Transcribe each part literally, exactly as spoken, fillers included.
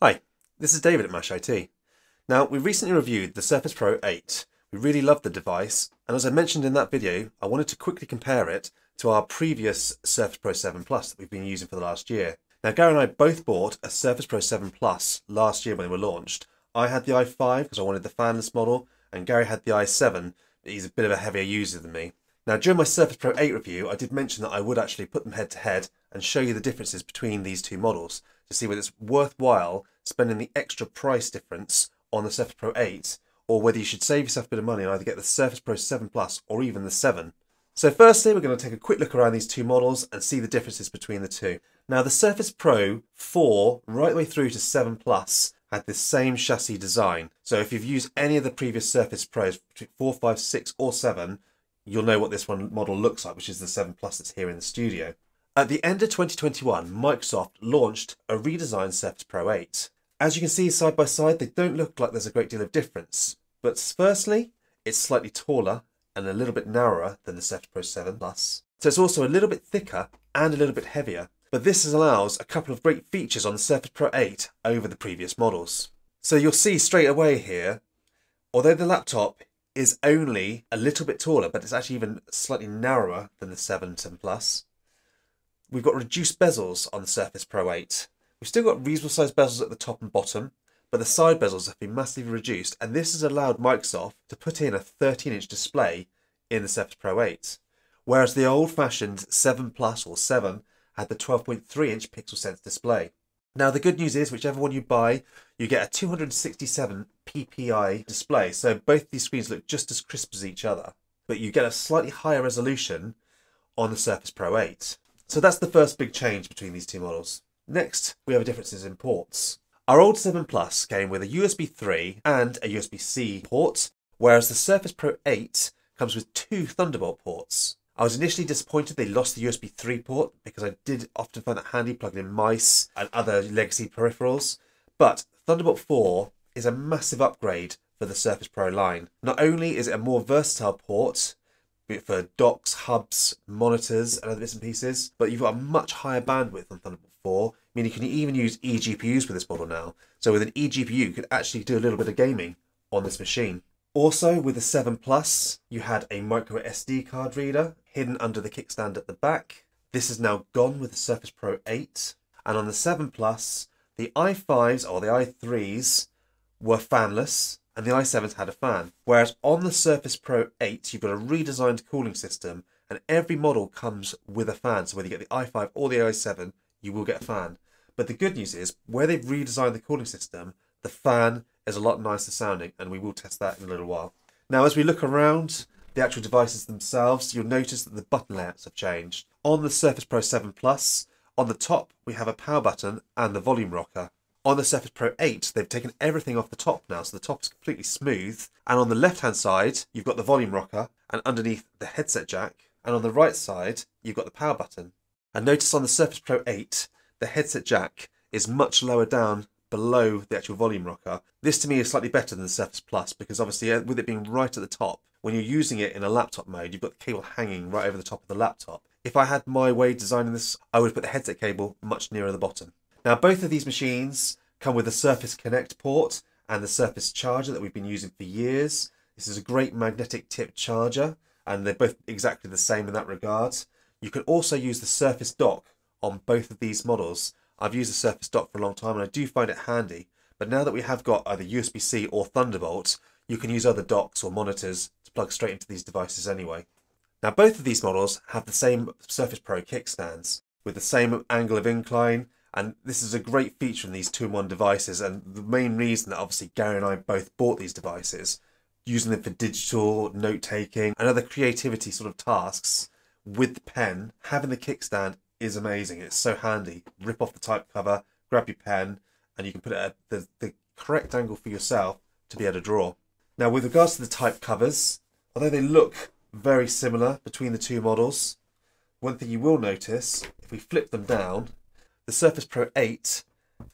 Hi, this is David at Mash I T. Now, we recently reviewed the Surface Pro eight. We really loved the device, and as I mentioned in that video, I wanted to quickly compare it to our previous Surface Pro seven Plus that we've been using for the last year. Now, Gary and I both bought a Surface Pro seven Plus last year when they were launched. I had the i five because I wanted the fanless model, and Gary had the i seven, but he's a bit of a heavier user than me. Now, during my Surface Pro eight review, I did mention that I would actually put them head to head and show you the differences between these two models to see whether it's worthwhile spending the extra price difference on the Surface Pro eight, or whether you should save yourself a bit of money and either get the Surface Pro seven Plus or even the seven. So firstly, we're going to take a quick look around these two models and see the differences between the two. Now, the Surface Pro four, right the way through to seven Plus, had this same chassis design. So if you've used any of the previous Surface Pros, four, five, six or seven, you'll know what this one model looks like, which is the seven Plus that's here in the studio. At the end of twenty twenty-one, Microsoft launched a redesigned Surface Pro eight. As you can see side by side, they don't look like there's a great deal of difference. But firstly, it's slightly taller and a little bit narrower than the Surface Pro seven Plus. So it's also a little bit thicker and a little bit heavier. But this allows a couple of great features on the Surface Pro eight over the previous models. So you'll see straight away here, although the laptop is only a little bit taller, but it's actually even slightly narrower than the seven, seven Plus. We've got reduced bezels on the Surface Pro eight. We've still got reasonable sized bezels at the top and bottom, but the side bezels have been massively reduced, and this has allowed Microsoft to put in a thirteen inch display in the Surface Pro eight, whereas the old fashioned seven Plus or seven had the twelve point three inch PixelSense display. Now, the good news is, whichever one you buy, you get a two hundred sixty-seven P P I display, so both these screens look just as crisp as each other, but you get a slightly higher resolution on the Surface Pro eight. So that's the first big change between these two models. Next, we have differences in ports. Our old seven Plus came with a U S B three and a U S B C port, whereas the Surface Pro eight comes with two Thunderbolt ports. I was initially disappointed they lost the U S B three port because I did often find that handy plugging in mice and other legacy peripherals, but Thunderbolt four is a massive upgrade for the Surface Pro line. Not only is it a more versatile port, be it for docks, hubs, monitors and other bits and pieces, but you've got a much higher bandwidth on Thunderbolt four, meaning you can even use eGPUs with this model now. So with an eGPU, you could actually do a little bit of gaming on this machine. Also, with the seven Plus, you had a micro S D card reader hidden under the kickstand at the back. This is now gone with the Surface Pro eight. And on the seven Plus, the i fives or the i threes were fanless and the i sevens had a fan. Whereas on the Surface Pro eight, you've got a redesigned cooling system and every model comes with a fan. So whether you get the i five or the i seven, you will get a fan. But the good news is, where they've redesigned the cooling system, the fan is a lot nicer sounding, and we will test that in a little while. Now, as we look around the actual devices themselves, you'll notice that the button layouts have changed. On the Surface Pro seven Plus, on the top we have a power button and the volume rocker. On the Surface Pro eight, they've taken everything off the top now, so the top is completely smooth, and on the left hand side you've got the volume rocker and underneath the headset jack, and on the right side you've got the power button. And notice on the Surface Pro eight, the headset jack is much lower down below the actual volume rocker. This to me is slightly better than the Surface Plus because obviously with it being right at the top, when you're using it in a laptop mode, you've got the cable hanging right over the top of the laptop. If I had my way designing this, I would put the headset cable much nearer the bottom. Now, both of these machines come with a Surface Connect port and the Surface charger that we've been using for years. This is a great magnetic tip charger and they're both exactly the same in that regard. You can also use the Surface Dock on both of these models. I've used the Surface Dock for a long time and I do find it handy, but now that we have got either U S B C or Thunderbolt, you can use other docks or monitors to plug straight into these devices anyway. Now, both of these models have the same Surface Pro kickstands with the same angle of incline, and this is a great feature in these two in one devices, and the main reason that obviously Gary and I both bought these devices, using them for digital note-taking and other creativity sort of tasks with the pen. Having the kickstand is amazing. It's so handy. Rip off the type cover, grab your pen, and you can put it at the, the correct angle for yourself to be able to draw. Now, with regards to the type covers, although they look very similar between the two models, one thing you will notice, if we flip them down, the Surface Pro eight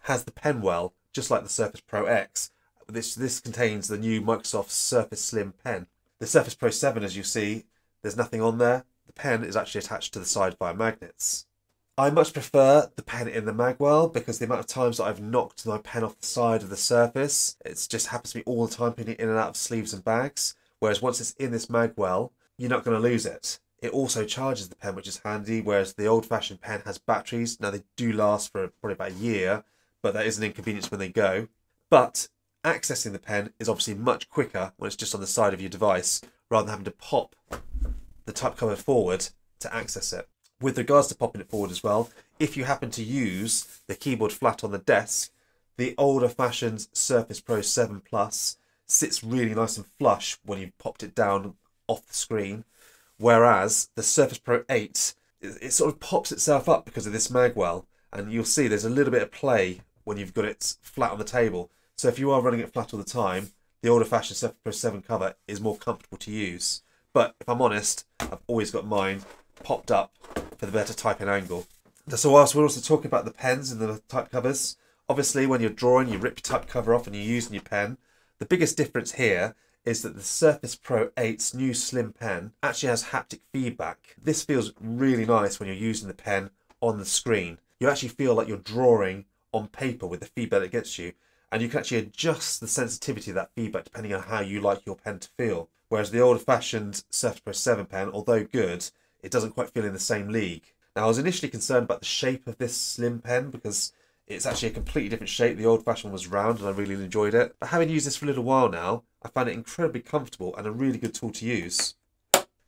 has the pen well, just like the Surface Pro X. This, this contains the new Microsoft Surface Slim pen. The Surface Pro seven, as you see, there's nothing on there. The pen is actually attached to the side via magnets. I much prefer the pen in the magwell because the amount of times that I've knocked my pen off the side of the surface, it just happens to me all the time, pinning it in and out of sleeves and bags. Whereas once it's in this magwell, you're not going to lose it. It also charges the pen, which is handy, whereas the old-fashioned pen has batteries. Now, they do last for probably about a year, but that is an inconvenience when they go. But accessing the pen is obviously much quicker when it's just on the side of your device, rather than having to pop the type cover forward to access it. With regards to popping it forward as well, if you happen to use the keyboard flat on the desk, the older-fashioned Surface Pro seven Plus sits really nice and flush when you've popped it down off the screen, whereas the Surface Pro eight, it, it sort of pops itself up because of this magwell, and you'll see there's a little bit of play when you've got it flat on the table. So if you are running it flat all the time, the older-fashioned Surface Pro seven cover is more comfortable to use. But if I'm honest, I've always got mine popped up for the better typing angle. So whilst we're also talking about the pens and the type covers, obviously when you're drawing, you rip your type cover off and you're using your pen. The biggest difference here is that the Surface Pro eight's new Slim pen actually has haptic feedback. This feels really nice when you're using the pen on the screen. You actually feel like you're drawing on paper with the feedback it gets you, and you can actually adjust the sensitivity of that feedback depending on how you like your pen to feel. Whereas the old-fashioned Surface Pro seven pen, although good, it doesn't quite feel in the same league. Now, I was initially concerned about the shape of this Slim pen because it's actually a completely different shape. The old-fashioned one was round and I really enjoyed it. But having used this for a little while now, I found it incredibly comfortable and a really good tool to use.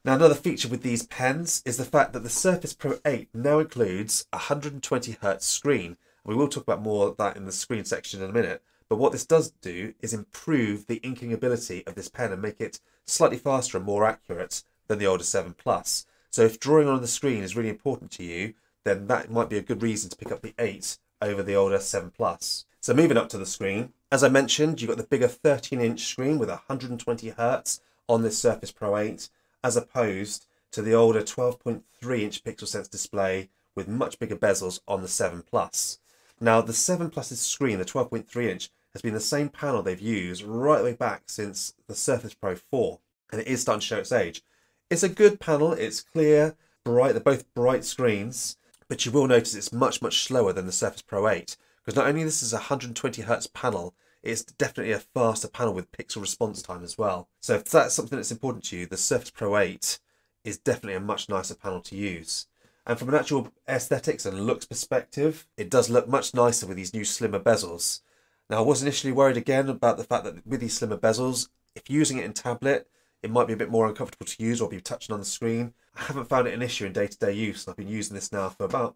Now, another feature with these pens is the fact that the Surface Pro eight now includes a one hundred twenty hertz screen. We will talk about more of that in the screen section in a minute. But what this does do is improve the inking ability of this pen and make it slightly faster and more accurate than the older seven Plus. So if drawing on the screen is really important to you, then that might be a good reason to pick up the eight over the older seven Plus. So moving up to the screen, as I mentioned, you've got the bigger thirteen inch screen with one hundred twenty hertz on this Surface Pro eight, as opposed to the older twelve point three inch PixelSense display with much bigger bezels on the seven Plus. Now, the seven Plus's screen, the twelve point three inch, has been the same panel they've used right way back since the Surface Pro four, and it is starting to show its age. It's a good panel, it's clear, bright, they're both bright screens, but you will notice it's much, much slower than the Surface Pro eight, because not only this is a one hundred twenty hertz panel, it's definitely a faster panel with pixel response time as well. So if that's something that's important to you, the Surface Pro eight is definitely a much nicer panel to use. And from an actual aesthetics and looks perspective, it does look much nicer with these new slimmer bezels. Now, I was initially worried again about the fact that with these slimmer bezels, if using it in tablet, it might be a bit more uncomfortable to use or be touching on the screen. I haven't found it an issue in day-to-day use, and I've been using this now for about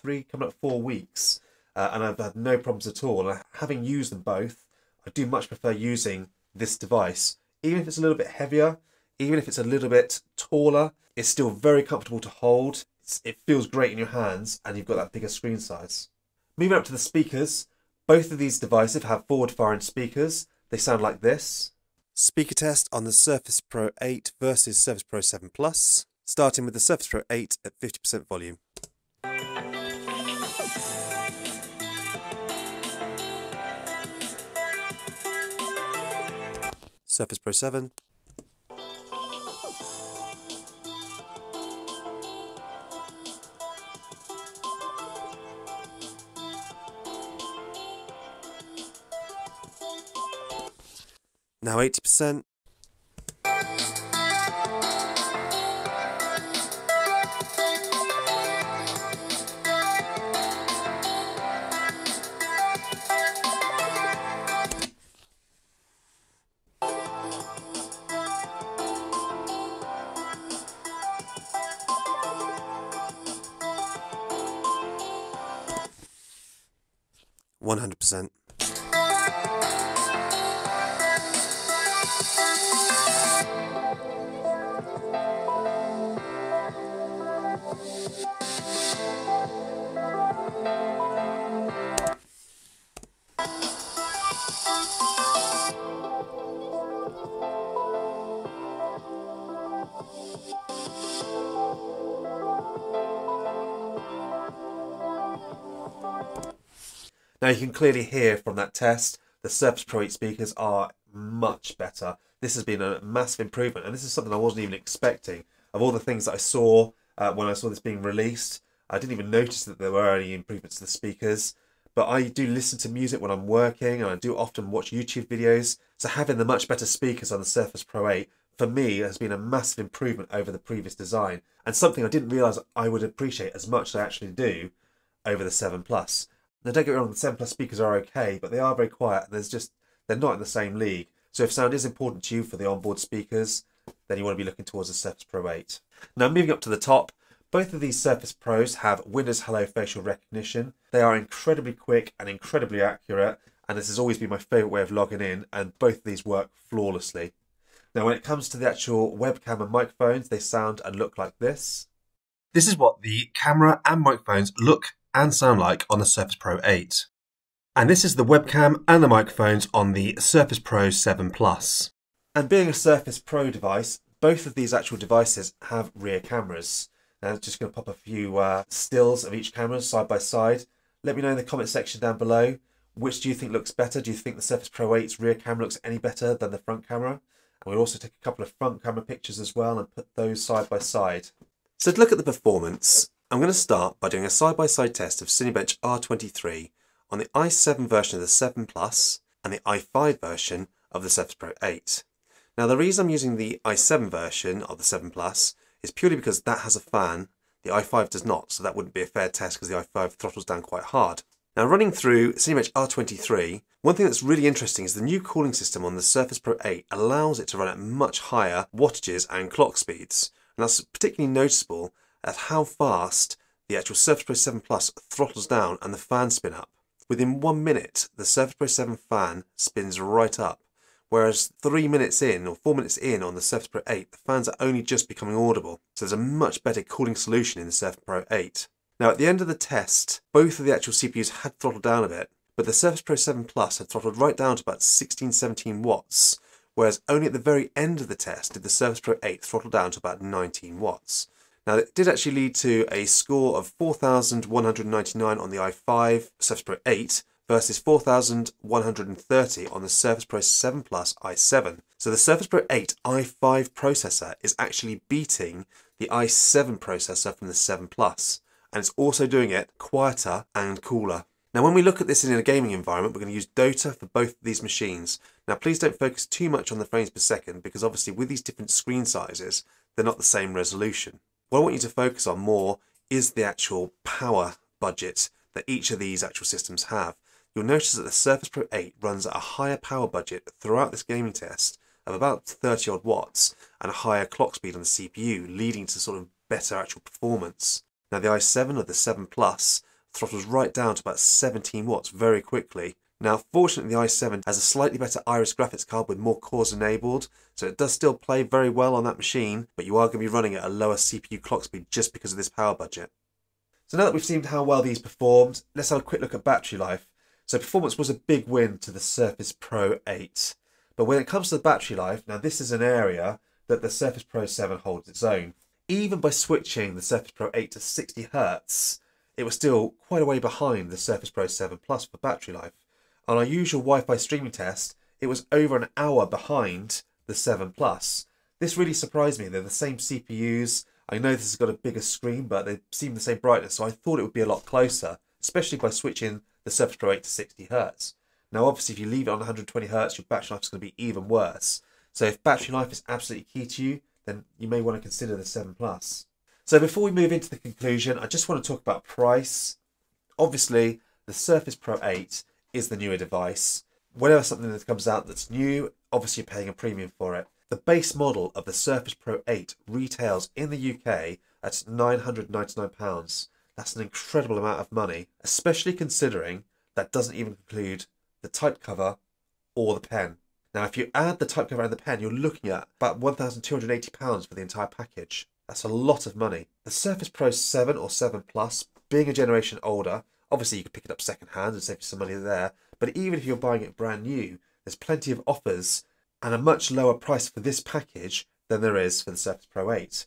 three, coming up four weeks, uh, and I've had no problems at all. And having used them both, I do much prefer using this device. Even if it's a little bit heavier, even if it's a little bit taller, it's still very comfortable to hold. It feels great in your hands, and you've got that bigger screen size. Moving up to the speakers, both of these devices have forward-firing speakers. They sound like this. Speaker test on the Surface Pro eight versus Surface Pro seven Plus, starting with the Surface Pro eight at fifty percent volume. Surface Pro seven. Now eighty percent. one hundred percent. Now you can clearly hear from that test, the Surface Pro eight speakers are much better. This has been a massive improvement, and this is something I wasn't even expecting. Of all the things that I saw uh, when I saw this being released, I didn't even notice that there were any improvements to the speakers, but I do listen to music when I'm working and I do often watch YouTube videos. So having the much better speakers on the Surface Pro eight for me has been a massive improvement over the previous design, and something I didn't realise I would appreciate as much as I actually do over the seven plus. Now don't get me wrong, the seven plus speakers are okay, but they are very quiet and there's just, they're not in the same league. So if sound is important to you for the onboard speakers, then you want to be looking towards the Surface Pro eight. Now moving up to the top, both of these Surface Pros have Windows Hello facial recognition. They are incredibly quick and incredibly accurate, and this has always been my favourite way of logging in, and both of these work flawlessly. Now when it comes to the actual webcam and microphones, they sound and look like this. This is what the camera and microphones look and sound like on the Surface Pro eight. And this is the webcam and the microphones on the Surface Pro seven plus. And being a Surface Pro device, both of these actual devices have rear cameras. Now I'm just going to pop a few uh, stills of each camera side by side. Let me know in the comment section down below, which do you think looks better? Do you think the Surface Pro eight's rear camera looks any better than the front camera? And we'll also take a couple of front camera pictures as well and put those side by side. So to look at the performance, I'm going to start by doing a side-by-side test of Cinebench R twenty-three on the i seven version of the seven plus and the i five version of the Surface Pro eight. Now the reason I'm using the i seven version of the seven plus is purely because that has a fan, the i five does not, so that wouldn't be a fair test because the i five throttles down quite hard. Now running through Cinebench R twenty-three, one thing that's really interesting is the new cooling system on the Surface Pro eight allows it to run at much higher wattages and clock speeds, and that's particularly noticeable at how fast the actual Surface Pro seven plus throttles down and the fan spin up. Within one minute, the Surface Pro seven fan spins right up, whereas three minutes in or four minutes in on the Surface Pro eight, the fans are only just becoming audible. So there's a much better cooling solution in the Surface Pro eight. Now at the end of the test, both of the actual C P Us had throttled down a bit, but the Surface Pro seven plus had throttled right down to about sixteen, seventeen watts, whereas only at the very end of the test did the Surface Pro eight throttle down to about nineteen watts. Now it did actually lead to a score of four thousand one hundred ninety-nine on the i five Surface Pro eight versus four thousand one hundred thirty on the Surface Pro seven plus i seven. So the Surface Pro eight i five processor is actually beating the i seven processor from the seven plus, and it's also doing it quieter and cooler. Now when we look at this in a gaming environment, we're going to use Dota for both of these machines. Now please don't focus too much on the frames per second, because obviously with these different screen sizes they're not the same resolution. What I want you to focus on more is the actual power budget that each of these actual systems have. You'll notice that the Surface Pro eight runs at a higher power budget throughout this gaming test of about thirty odd watts and a higher clock speed on the C P U, leading to sort of better actual performance. Now the i seven or the seven plus throttles right down to about seventeen watts very quickly. Now fortunately the i seven has a slightly better Iris graphics card with more cores enabled, so it does still play very well on that machine, but you are going to be running at a lower C P U clock speed just because of this power budget. So now that we've seen how well these performed, let's have a quick look at battery life. So performance was a big win to the Surface Pro eight, but when it comes to the battery life, now this is an area that the Surface Pro seven holds its own. Even by switching the Surface Pro eight to sixty hertz, it was still quite a way behind the Surface Pro seven plus for battery life. On our usual Wi-Fi streaming test, it was over an hour behind the seven plus. This really surprised me. They're the same C P Us. I know this has got a bigger screen, but they seem the same brightness, so I thought it would be a lot closer, especially by switching the Surface Pro eight to sixty hertz. Now obviously if you leave it on one hundred twenty hertz, your battery life is going to be even worse. So if battery life is absolutely key to you, then you may want to consider the seven plus. So before we move into the conclusion, I just want to talk about price. Obviously the Surface Pro eight is the newer device. Whenever something that comes out that's new, obviously you're paying a premium for it. The base model of the Surface Pro eight retails in the U K at nine hundred ninety-nine pounds. That's an incredible amount of money, especially considering that doesn't even include the type cover or the pen. Now if you add the type cover and the pen, you're looking at about one thousand two hundred eighty pounds for the entire package. That's a lot of money. The Surface Pro seven or seven plus, being a generation older, obviously you could pick it up second hand and save you some money there, but even if you're buying it brand new, there's plenty of offers and a much lower price for this package than there is for the Surface Pro eight.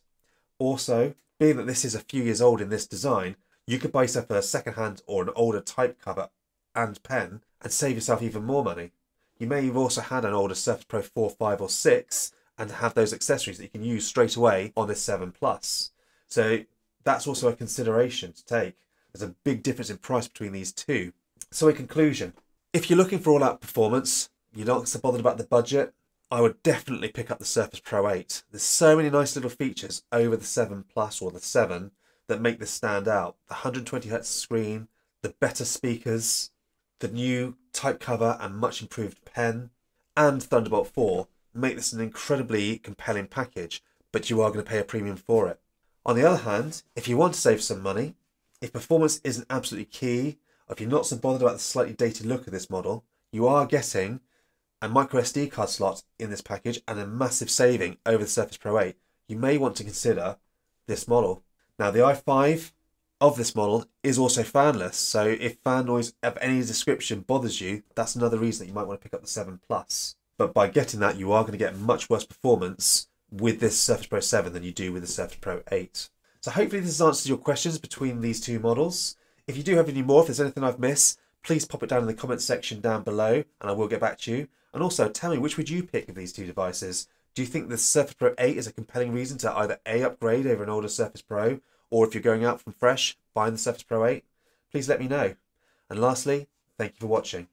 Also, being that this is a few years old in this design, you could buy yourself a second hand or an older type cover and pen and save yourself even more money. You may have also had an older Surface Pro four, five or six and have those accessories that you can use straight away on this seven plus. So that's also a consideration to take. There's a big difference in price between these two. So in conclusion, if you're looking for all-out performance, you're not so bothered about the budget, I would definitely pick up the Surface Pro eight. There's so many nice little features over the seven Plus or the seven that make this stand out. The one hundred twenty hertz screen, the better speakers, the new type cover and much improved pen, and Thunderbolt four make this an incredibly compelling package, but you are going to pay a premium for it. On the other hand, if you want to save some money, if performance isn't absolutely key, or if you're not so bothered about the slightly dated look of this model, you are getting a micro S D card slot in this package and a massive saving over the Surface Pro eight. You may want to consider this model. Now the i five of this model is also fanless, so if fan noise of any description bothers you, that's another reason that you might want to pick up the seven Plus. But by getting that, you are going to get much worse performance with this Surface Pro seven than you do with the Surface Pro eight. So hopefully this answers your questions between these two models. If you do have any more, if there's anything I've missed, please pop it down in the comments section down below and I will get back to you. And also tell me, which would you pick of these two devices? Do you think the Surface Pro eight is a compelling reason to either A, upgrade over an older Surface Pro, or if you're going out from fresh, buying the Surface Pro eight? Please let me know. And lastly, thank you for watching.